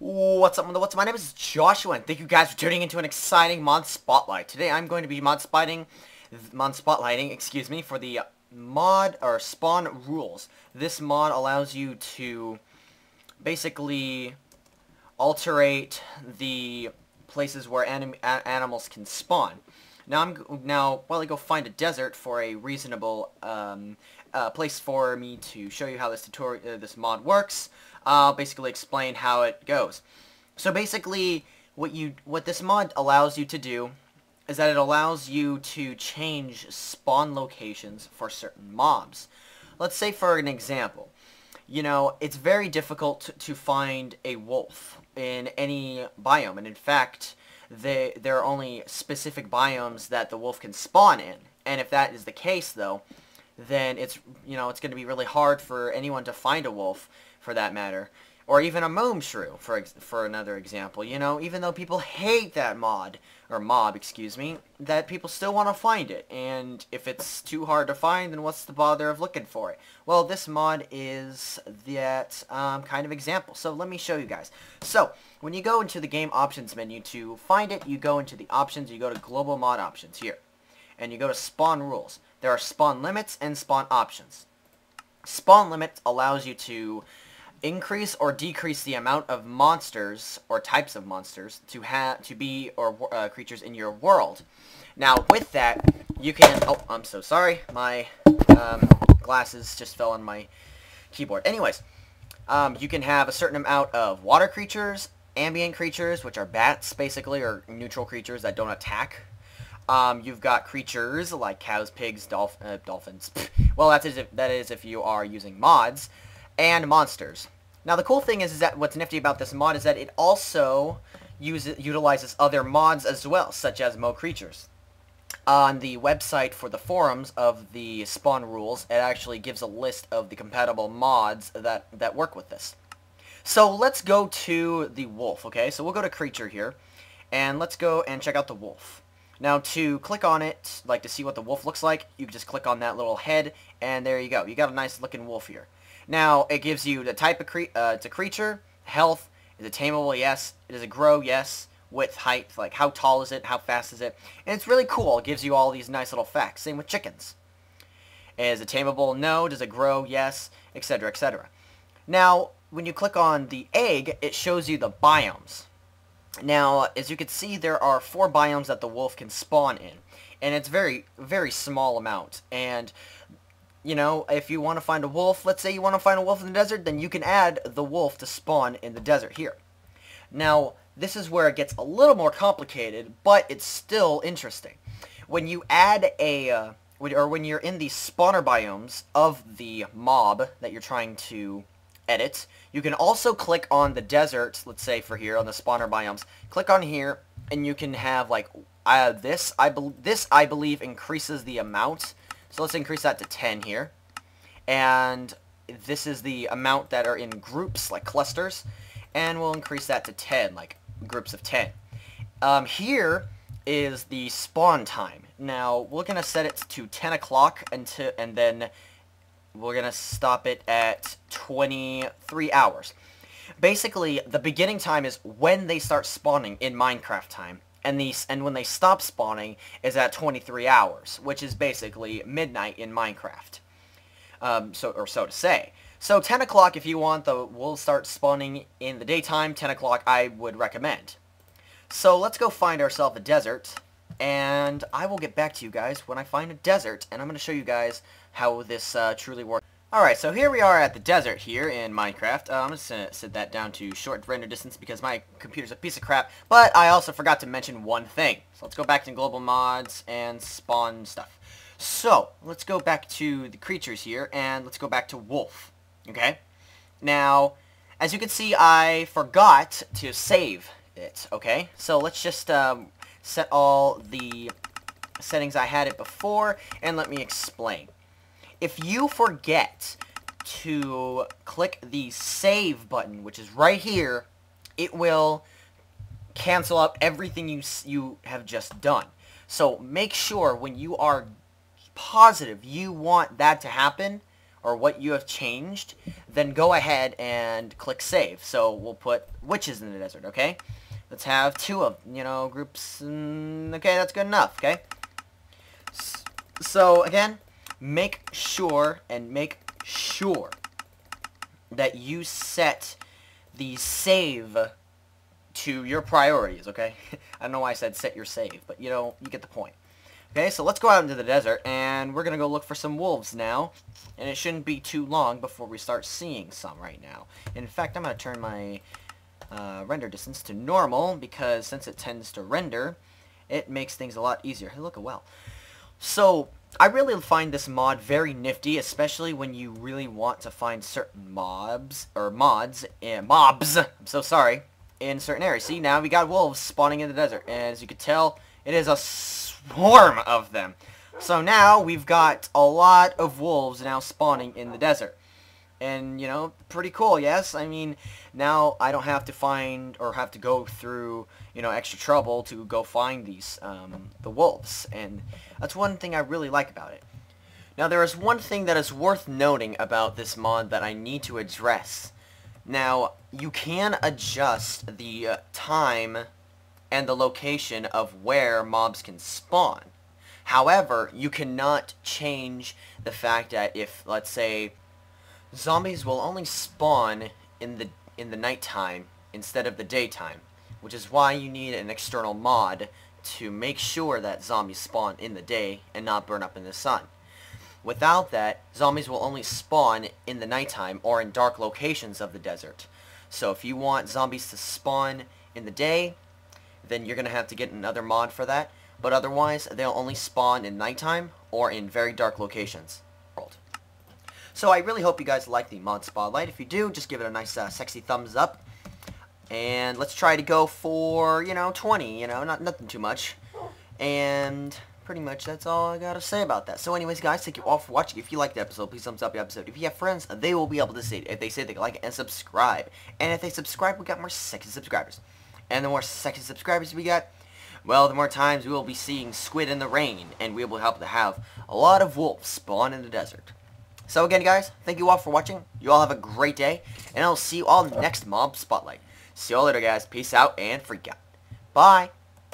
What's up, what's up? My name is Joshua, and thank you guys for tuning into an exciting mod spotlight. Today I'm going to be mod spotlighting, for the mod or spawn rules. This mod allows you to basically alterate the places where animals can spawn. Now, while I go find a desert for a reasonable place for me to show you how this tutorial, this mod works, I'll basically explain how it goes. So basically, what this mod allows you to do is that it allows you to change spawn locations for certain mobs. Let's say, for an example, you know, it's very difficult to find a wolf in any biome, and in fact, there are only specific biomes that the wolf can spawn in. And if that is the case, though, then it's going to be really hard for anyone to find a wolf, for that matter, or even a moam shrew, for another example. You know, even though people hate that mob, that people still want to find it. And if it's too hard to find, then what's the bother of looking for it? Well, this mod is that kind of example. So let me show you guys. So when you go into the game options menu to find it, you go into the options, you go to global mod options here, and you go to spawn rules. There are spawn limits and spawn options. Spawn limits allows you to increase or decrease the amount of monsters or types of monsters to be creatures in your world. Now with that, you can, oh, I'm so sorry, my glasses just fell on my keyboard. Anyways, you can have a certain amount of water creatures, ambient creatures, which are bats basically, or neutral creatures that don't attack. You've got creatures like cows, pigs, dolphins. Well, that is if you are using mods. And monsters. Now the cool thing is that what's nifty about this mod is that it also utilizes other mods as well, such as Mo Creatures. On the website for the forums of the spawn rules, it actually gives a list of the compatible mods that work with this. So let's go to the wolf, okay? So we'll go to creature here, and let's go and check out the wolf. Now to click on it, like to see what the wolf looks like, you just click on that little head, and there you go. You got a nice looking wolf here. Now, it gives you the type of it's a creature, health, is it tameable, yes, does it grow, yes, width, height, like how tall is it, how fast is it, and it's really cool, it gives you all these nice little facts, same with chickens. Is it tameable, no, does it grow, yes, etc, etc. Now, when you click on the egg, it shows you the biomes. Now, as you can see, there are 4 biomes that the wolf can spawn in, and it's very, very small amount, and you know, if you want to find a wolf, let's say you want to find a wolf in the desert, then you can add the wolf to spawn in the desert here. Now, this is where it gets a little more complicated, but it's still interesting. When you add when you're in the spawner biomes of the mob that you're trying to edit, you can also click on the desert, let's say for here, on the spawner biomes, click on here, and you can have, like, this I believe increases the amount. So let's increase that to 10 here, and this is the amount that are in groups, like clusters, and we'll increase that to 10, like groups of 10. Here is the spawn time. Now we're gonna set it to 10 o'clock, and then we're gonna stop it at 23 hours. Basically, the beginning time is when they start spawning in Minecraft time. And when they stop spawning is at 23 hours, which is basically midnight in Minecraft, so to say. So 10 o'clock, if you want, the will start spawning in the daytime. 10 o'clock, I would recommend. So let's go find ourselves a desert, and I will get back to you guys when I find a desert, and I'm going to show you guys how this truly works. Alright, so here we are at the desert here in Minecraft. I'm just going to set that down to short render distance because my computer's a piece of crap. But I also forgot to mention one thing. So let's go back to global mods and spawn stuff. So, let's go back to the creatures here, and let's go back to wolf. Okay? Now, as you can see, I forgot to save it. Okay? So let's just set all the settings I had it before, and let me explain. If you forget to click the save button, which is right here, it will cancel out everything you have just done. So make sure when you are positive you want that to happen, or what you have changed, then go ahead and click save. So we'll put witches in the desert, okay? Let's have two of, you know, groups, okay, that's good enough, okay? So, again, make sure that you set the save to your priorities, okay? I don't know why I said set your save, but, you know, you get the point. Okay, so let's go out into the desert, and we're going to go look for some wolves now. And it shouldn't be too long before we start seeing some right now. In fact, I'm going to turn my render distance to normal, because since it tends to render, it makes things a lot easier. Hey, look, a well. So, I really find this mod very nifty, especially when you really want to find certain mobs, I'm so sorry, in certain areas. See, now we got wolves spawning in the desert, and as you can tell, it is a swarm of them. So now we've got a lot of wolves now spawning in the desert. And, you know, pretty cool, yes? I mean, now I don't have to find or have to go through, you know, extra trouble to go find these, the wolves. And that's one thing I really like about it. Now, there is one thing that is worth noting about this mod that I need to address. Now, you can adjust the time and the location of where mobs can spawn. However, you cannot change the fact that if, let's say, zombies will only spawn in the nighttime instead of the daytime, which is why you need an external mod to make sure that zombies spawn in the day and not burn up in the sun. Without that, zombies will only spawn in the nighttime or in dark locations of the desert. So if you want zombies to spawn in the day, then you're going to have to get another mod for that, but otherwise they'll only spawn in nighttime or in very dark locations. So I really hope you guys like the mod spotlight. If you do, just give it a nice sexy thumbs up. And let's try to go for, you know, 20, you know, nothing too much. And pretty much that's all I gotta say about that. So anyways, guys, thank you all for watching. If you liked the episode, please thumbs up the episode. If you have friends, they will be able to see it. If they say they like it, and subscribe. And if they subscribe, we got more sexy subscribers. And the more sexy subscribers we got, well, the more times we will be seeing squid in the rain. And we will help to have a lot of wolves spawn in the desert. So again, guys, thank you all for watching. You all have a great day, and I'll see you all next Mob Spotlight. See you all later, guys. Peace out and forget. Bye.